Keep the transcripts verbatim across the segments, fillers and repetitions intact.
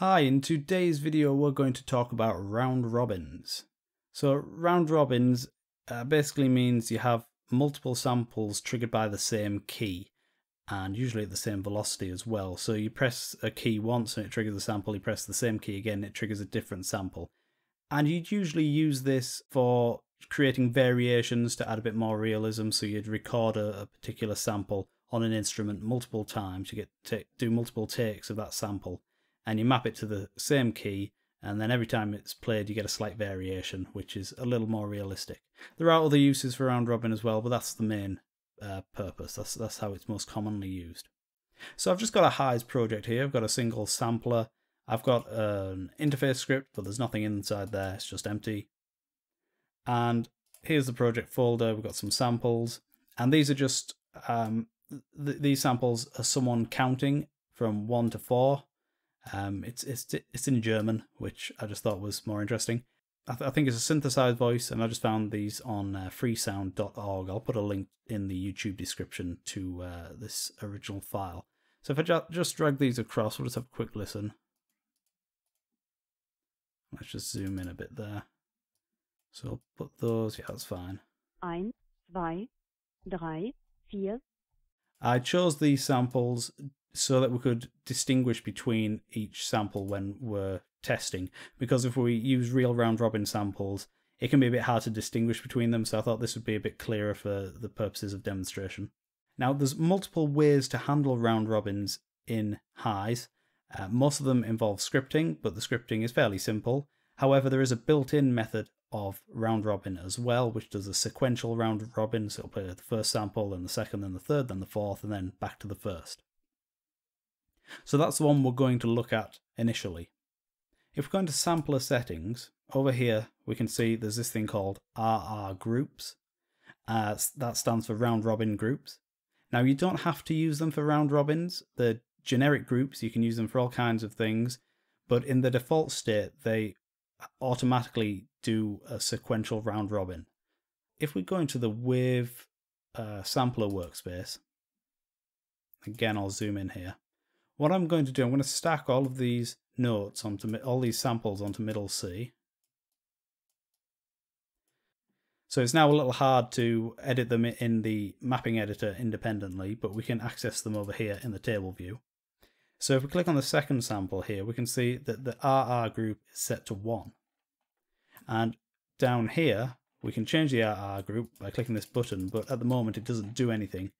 Hi, in today's video we're going to talk about round robins. So round robins uh, basically means you have multiple samples triggered by the same key and usually at the same velocity as well. So you press a key once and it triggers a sample, you press the same key again, it triggers a different sample. And you'd usually use this for creating variations to add a bit more realism, so you'd record a, a particular sample on an instrument multiple times, you get to do multiple takes of that sample. And you map it to the same key, and then every time it's played you get a slight variation, which is a little more realistic. There are other uses for round robin as well, but that's the main uh, purpose. That's, that's how it's most commonly used. So I've just got a HISE project here. I've got a single sampler. I've got an interface script, but there's nothing inside there. It's just empty. And here's the project folder. We've got some samples, and these are just um, th these samples are someone counting from one to four. Um, it's it's it's in German, which I just thought was more interesting. I, th I think it's a synthesized voice, and I just found these on uh, free sound dot org. I'll put a link in the YouTube description to uh, this original file. So if I ju just drag these across, we'll just have a quick listen. Let's just zoom in a bit there. So I'll put those. Yeah, that's fine. One, two, three, four. I chose these samples so that we could distinguish between each sample when we're testing, because if we use real round robin samples it can be a bit hard to distinguish between them, so I thought this would be a bit clearer for the purposes of demonstration. Now there's multiple ways to handle round robins in HISE. Uh, most of them involve scripting, but the scripting is fairly simple. However, there is a built-in method of round robin as well, which does a sequential round robin, so it'll play the first sample, then the second, then the third, then the fourth, and then back to the first. So that's the one we're going to look at initially. If we go into sampler settings, over here we can see there's this thing called R R Groups. Uh, that stands for round robin groups. Now you don't have to use them for round robins. They're generic groups, you can use them for all kinds of things, but in the default state they automatically do a sequential round robin. If we go into the Wave uh, sampler workspace, again I'll zoom in here. What I'm going to do, I'm going to stack all of these notes onto all these samples onto middle C. So it's now a little hard to edit them in the mapping editor independently, but we can access them over here in the table view. So if we click on the second sample here, we can see that the R R group is set to one. And down here, we can change the R R group by clicking this button, but at the moment it doesn't do anything.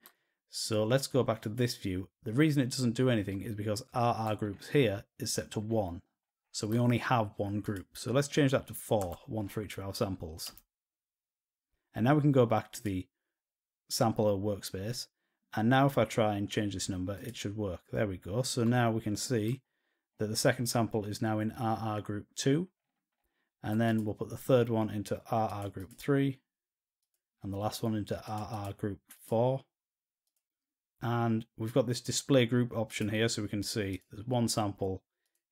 So let's go back to this view. The reason it doesn't do anything is because R R groups here is set to one. So we only have one group. So let's change that to four, one for each of our samples. And now we can go back to the sampler workspace. And now if I try and change this number, it should work. There we go. So now we can see that the second sample is now in R R group two. And then we'll put the third one into R R group three. And the last one into R R group four. And we've got this display group option here, so we can see there's one sample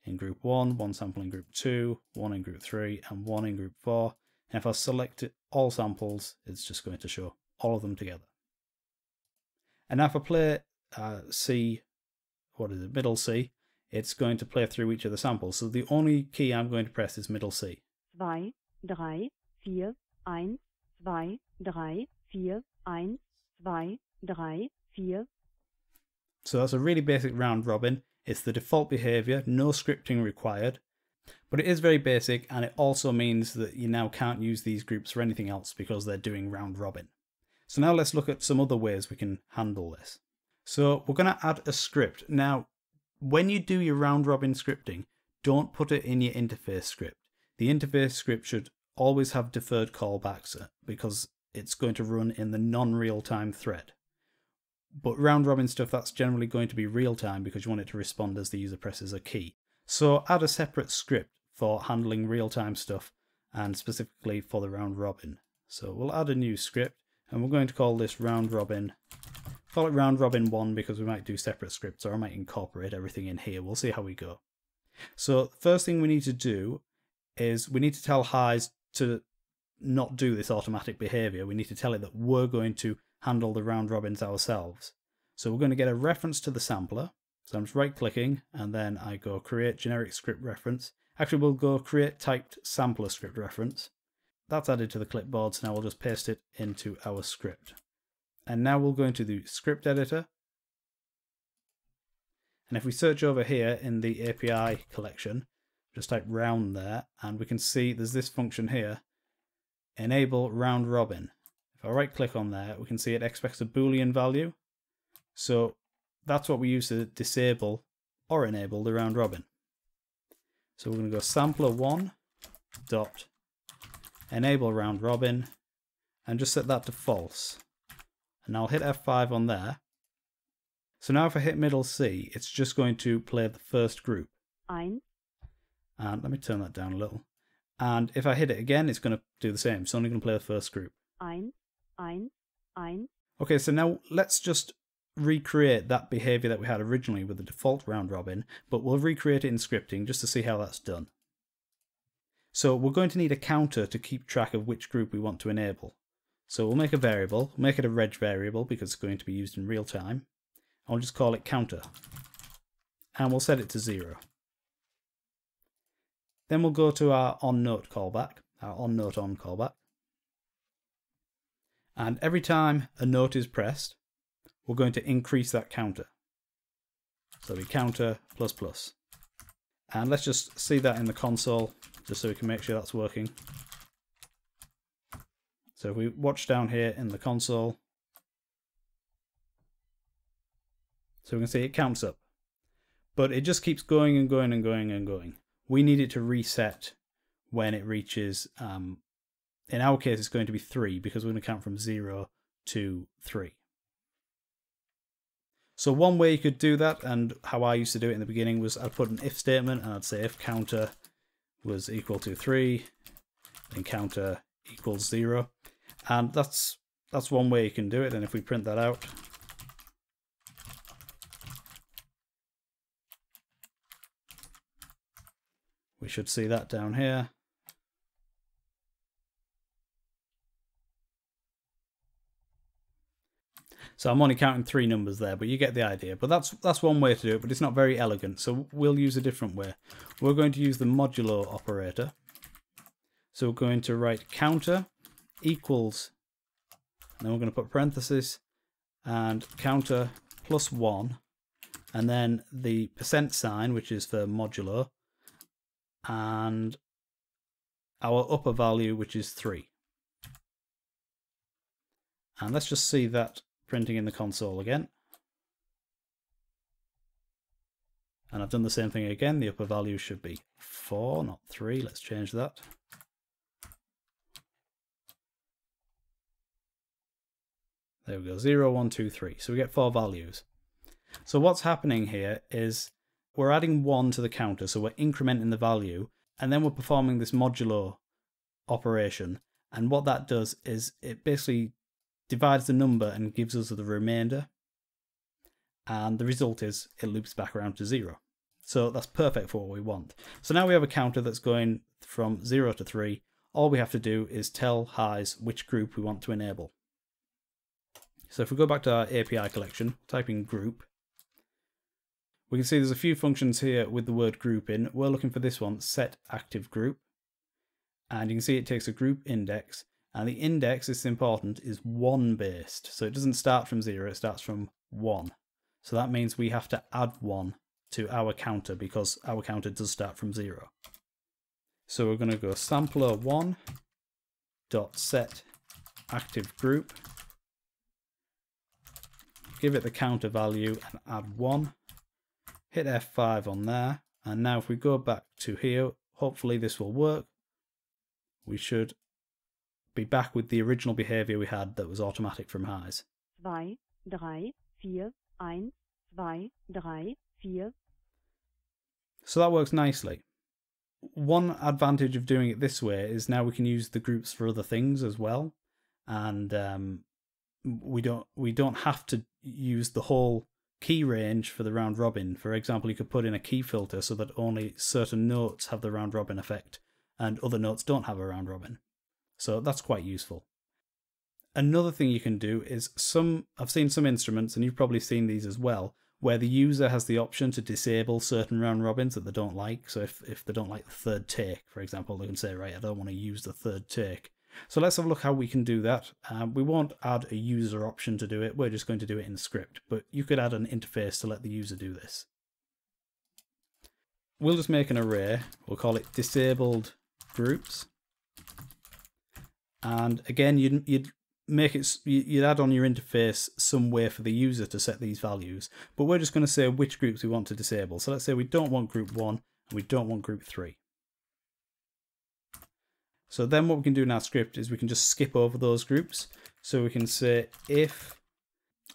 in group one, one sample in group two, one in group three, and one in group four. And if I select all samples, it's just going to show all of them together. And now if I play uh, C, what is it, middle C, it's going to play through each of the samples. So the only key I'm going to press is middle C. Two, three, four, one, two, three, four, one, two, three, four. So that's a really basic round robin. It's the default behavior, no scripting required, but it is very basic, and it also means that you now can't use these groups for anything else because they're doing round robin. So now let's look at some other ways we can handle this. So we're going to add a script. Now, when you do your round robin scripting, don't put it in your interface script. The interface script should always have deferred callbacks because it's going to run in the non-real-time thread. But round robin stuff, that's generally going to be real time because you want it to respond as the user presses a key. So add a separate script for handling real time stuff and specifically for the round robin. So we'll add a new script and we're going to call this round robin, call it round robin one because we might do separate scripts or I might incorporate everything in here. We'll see how we go. So the first thing we need to do is we need to tell HISE to not do this automatic behavior. We need to tell it that we're going to handle the round robins ourselves. So we're going to get a reference to the sampler, So I'm just right clicking and then I go create generic script reference. Actually, we'll go create typed sampler script reference. That's added to the clipboard, so now we'll just paste it into our script. And now we'll go into the script editor. And if we search over here in the A P I collection, just type round there, and we can see there's this function here, enable round robin. If I right click on there, we can see it expects a Boolean value. So that's what we use to disable or enable the round robin. So we're going to go sampler one dot enable round robin and just set that to false. And I'll hit F five on there. So now if I hit middle C, it's just going to play the first group. Ein. And let me turn that down a little. And if I hit it again, it's going to do the same. It's only going to play the first group. Ein, ein, ein. Okay, so now let's just recreate that behavior that we had originally with the default round robin, but we'll recreate it in scripting just to see how that's done. So we're going to need a counter to keep track of which group we want to enable. So we'll make a variable, we'll make it a reg variable because it's going to be used in real time. I'll just call it counter. And we'll set it to zero. Then we'll go to our onNote callback, our onNoteOn callback. And every time a note is pressed, we're going to increase that counter. So we counter plus plus. And let's just see that in the console, just so we can make sure that's working. So if we watch down here in the console, so we can see it counts up. But it just keeps going and going and going and going. We need it to reset when it reaches, um, in our case, it's going to be three because we're going to count from zero to three. So one way you could do that, and how I used to do it in the beginning, was I'd put an if statement and I'd say if counter was equal to three, then counter equals zero. And that's, that's one way you can do it. And if we print that out, we should see that down here. So I'm only counting three numbers there, but you get the idea. But that's that's one way to do it, but it's not very elegant. So we'll use a different way. We're going to use the modulo operator. So we're going to write counter equals, and then we're going to put parentheses, and counter plus one, and then the percent sign, which is for modulo, and our upper value, which is three. And let's just see that printing in the console again. And I've done the same thing again. The upper value should be four, not three. Let's change that. There we go, zero, one, two, three. So we get four values. So what's happening here is we're adding one to the counter, so we're incrementing the value, and then we're performing this modulo operation. And what that does is it basically divides the number and gives us the remainder. And the result is it loops back around to zero. So that's perfect for what we want. So now we have a counter that's going from zero to three. All we have to do is tell HISE which group we want to enable. So if we go back to our A P I collection, type in group, we can see there's a few functions here with the word group in. We're looking for this one, setActiveGroup. And you can see it takes a group index. And the index, it's important, is one based. So it doesn't start from zero, it starts from one. So that means we have to add one to our counter because our counter does start from zero. So we're going to go sampler one dot set active group. Give it the counter value and add one. Hit F five on there, and now if we go back to here, hopefully this will work. We should be back with the original behavior we had that was automatic from HISE. Zwei, drei, vier, eins, zwei, drei, vier. So that works nicely. One advantage of doing it this way is now we can use the groups for other things as well, and um, we don't we don't have to use the whole key range for the round robin. For example, you could put in a key filter so that only certain notes have the round robin effect and other notes don't have a round robin. So that's quite useful. Another thing you can do is some, I've seen some instruments, and you've probably seen these as well, where the user has the option to disable certain round robins that they don't like. So if, if they don't like the third take, for example, they can say, right, I don't want to use the third take. So let's have a look how we can do that. Um, we won't add a user option to do it. We're just going to do it in script, but you could add an interface to let the user do this. We'll just make an array. We'll call it disabled groups. And again, you'd, you'd make it, you'd add on your interface some way for the user to set these values, but we're just going to say which groups we want to disable. So let's say we don't want group one and we don't want group three. So then what we can do in our script is we can just skip over those groups. So we can say if,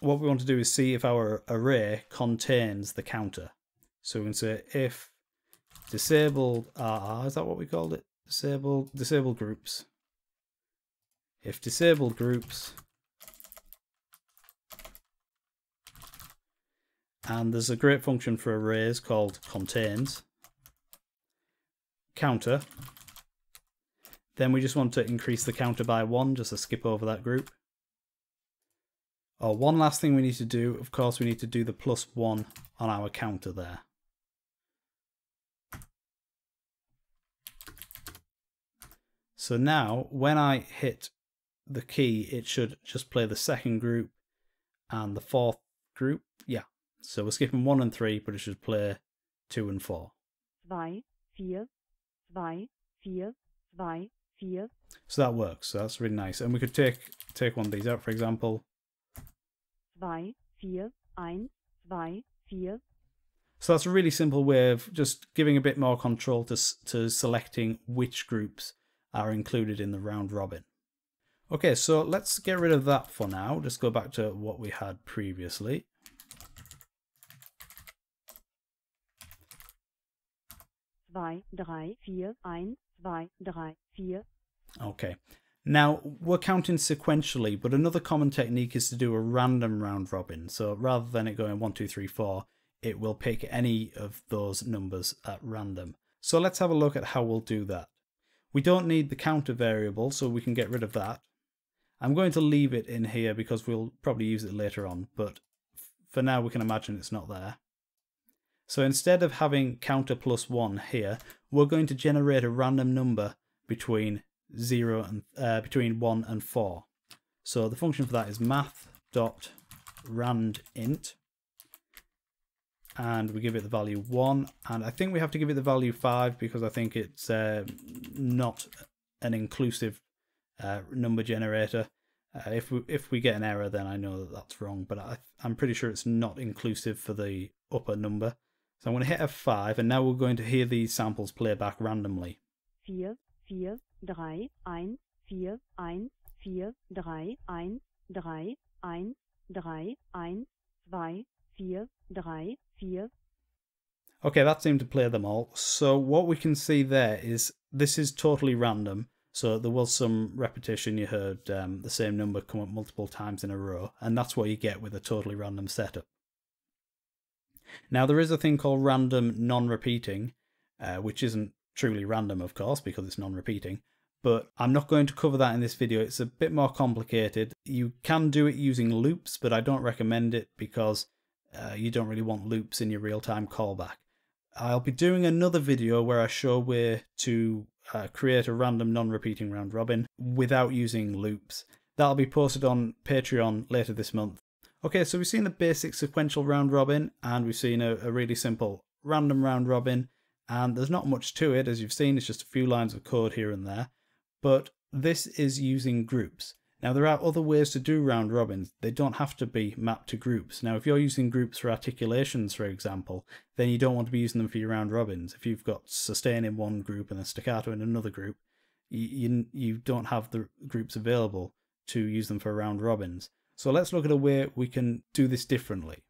what we want to do is see if our array contains the counter. So we can say if disabled R R, is that what we called it? Disabled, disabled groups. If disabled groups, and there's a great function for arrays called contains, counter, then we just want to increase the counter by one, just to skip over that group. Oh, one last thing we need to do, of course, we need to do the plus one on our counter there. So now when I hit the key, it should just play the second group and the fourth group. Yeah, so we're skipping one and three, but it should play two and four. Zwei, vier, zwei, vier, zwei, vier. So that works. So that's really nice. And we could take take one of these out, for example. Zwei, vier, eins, zwei, vier. So that's a really simple way of just giving a bit more control to to selecting which groups are included in the round robin. Okay, so let's get rid of that for now. Just go back to what we had previously. Okay, now we're counting sequentially, but another common technique is to do a random round robin. So rather than it going one, two, three, four, it will pick any of those numbers at random. So let's have a look at how we'll do that. We don't need the counter variable, so we can get rid of that. I'm going to leave it in here because we'll probably use it later on, but for now we can imagine it's not there. So instead of having counter plus one here, we're going to generate a random number between zero and uh, between one and four. So the function for that is math dot randint, and we give it the value one, and I think we have to give it the value five because I think it's uh, not an inclusive uh, number generator. Uh, if we if we get an error, then I know that that's wrong, but I, I'm pretty sure it's not inclusive for the upper number. So I'm going to hit F five, and now we're going to hear these samples play back randomly. Four, four, three, one, four, one, four, three, one, three, one, three, one, two, four, three. Okay, that seemed to play them all. So what we can see there is this is totally random. So there was some repetition. You heard um, the same number come up multiple times in a row, and that's what you get with a totally random setup. Now there is a thing called random non-repeating, uh, which isn't truly random, of course, because it's non-repeating, but I'm not going to cover that in this video. It's a bit more complicated. You can do it using loops, but I don't recommend it because Uh, you don't really want loops in your real-time callback. I'll be doing another video where I show where to uh, create a random non-repeating round robin without using loops. That'll be posted on Patreon later this month. Okay, so we've seen the basic sequential round robin, and we've seen a, a really simple random round robin, and there's not much to it. As you've seen, it's just a few lines of code here and there, but this is using groups. Now there are other ways to do round robins. They don't have to be mapped to groups. Now if you're using groups for articulations, for example, then you don't want to be using them for your round robins. If you've got sustain in one group and a staccato in another group, you, you don't have the groups available to use them for round robins. So let's look at a way we can do this differently.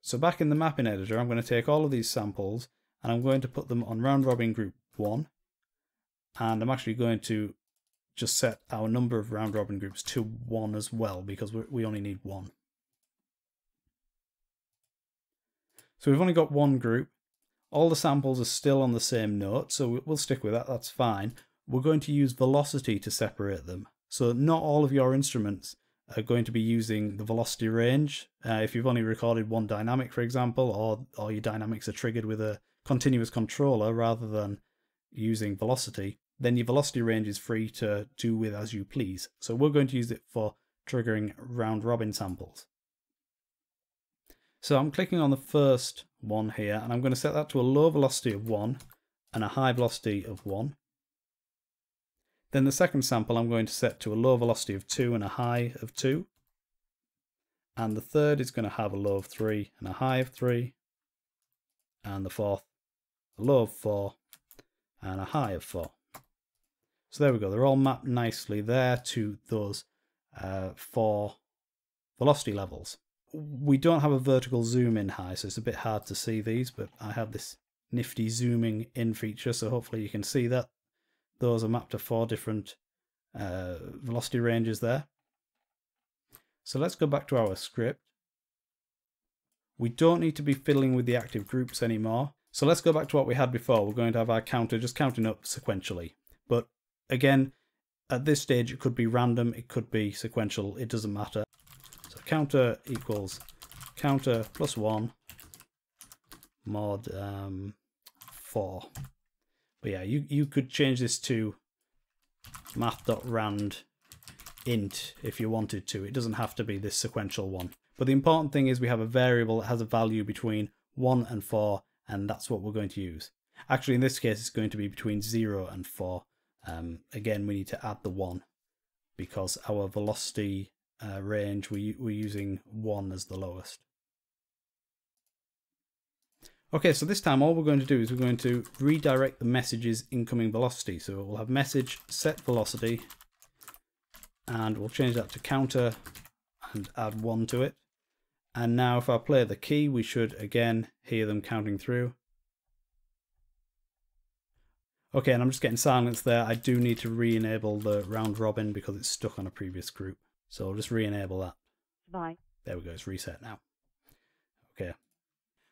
So back in the mapping editor, I'm going to take all of these samples and I'm going to put them on round robin group one, and I'm actually going to just set our number of round robin groups to one as well, because we only need one. So we've only got one group. All the samples are still on the same note, so we'll stick with that, that's fine. We're going to use velocity to separate them. So not all of your instruments are going to be using the velocity range. Uh, if you've only recorded one dynamic, for example, or, or your dynamics are triggered with a continuous controller rather than using velocity, then your velocity range is free to do with as you please. So we're going to use it for triggering round robin samples. So I'm clicking on the first one here, and I'm going to set that to a low velocity of one and a high velocity of one. Then the second sample I'm going to set to a low velocity of two and a high of two. And the third is going to have a low of three and a high of three. And the fourth, a low of four and a high of four. So there we go. They're all mapped nicely there to those uh, four velocity levels. We don't have a vertical zoom in HISE, so it's a bit hard to see these, but I have this nifty zooming in feature, so hopefully you can see that. Those are mapped to four different uh, velocity ranges there. So let's go back to our script. We don't need to be fiddling with the active groups anymore. So let's go back to what we had before. We're going to have our counter just counting up sequentially. But again, at this stage, it could be random, it could be sequential, it doesn't matter. So counter equals counter plus one mod um, four. But yeah, you, you could change this to math dot randint if you wanted to. It doesn't have to be this sequential one. But the important thing is we have a variable that has a value between one and four, and that's what we're going to use. Actually, in this case, it's going to be between zero and four. Um, again, we need to add the one because our velocity uh, range, we, we're using one as the lowest. Okay, so this time all we're going to do is we're going to redirect the message's incoming velocity. So we'll have message set velocity, and we'll change that to counter and add one to it. And now if I play the key, we should again hear them counting through. Okay, and I'm just getting silence there. I do need to re-enable the round robin because it's stuck on a previous group. So I'll just re-enable that. Bye. There we go, it's reset now. Okay.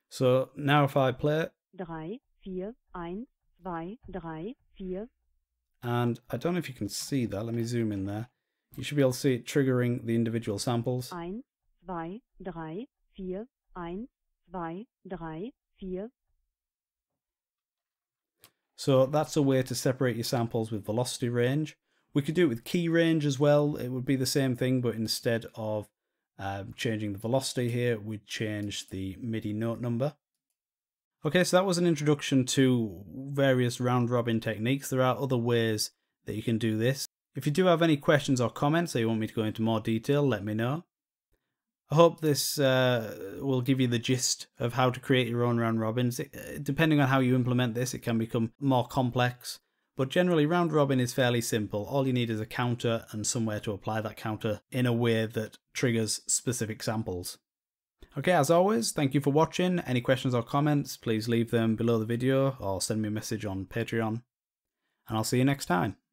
So now if I play it, three, four, one, two, three, four. And I don't know if you can see that, let me zoom in there. You should be able to see it triggering the individual samples. one, two, three, four, one, two, three, four. So that's a way to separate your samples with velocity range. We could do it with key range as well, it would be the same thing, but instead of Uh, changing the velocity here, we'd change the MIDI note number. Okay, so that was an introduction to various round robin techniques. There are other ways that you can do this. If you do have any questions or comments or you want me to go into more detail, let me know. I hope this uh, will give you the gist of how to create your own round robins. It, depending on how you implement this, it can become more complex, but generally round robin is fairly simple. All you need is a counter and somewhere to apply that counter in a way that triggers specific samples. Okay, as always, thank you for watching. Any questions or comments, please leave them below the video or send me a message on Patreon. And I'll see you next time.